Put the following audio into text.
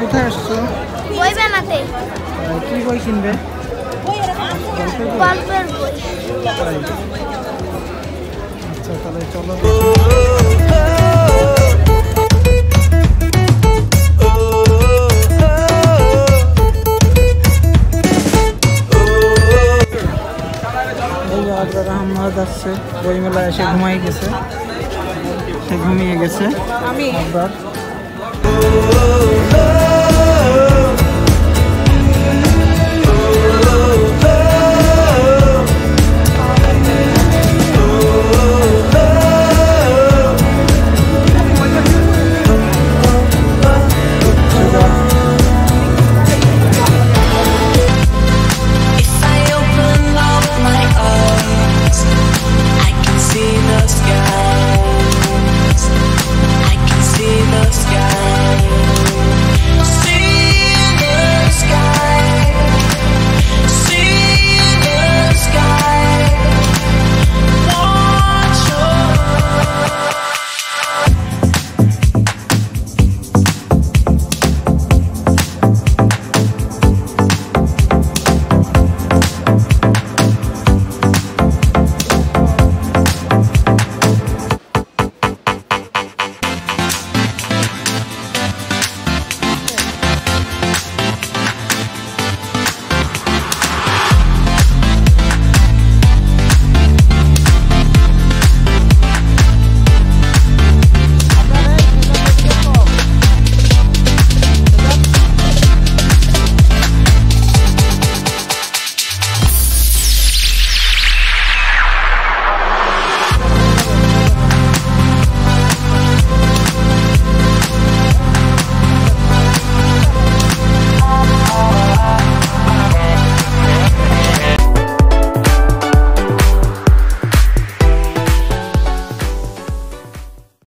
কোথায় আসছো? বই বানাতে। কি বই কিনবে? গল্পের বই। আচ্ছা তাহলে চলো। আহমদ আসছে, বই মেলায় এসে ঘুমাই গেছে, ঘুমিয়ে গেছে। আমি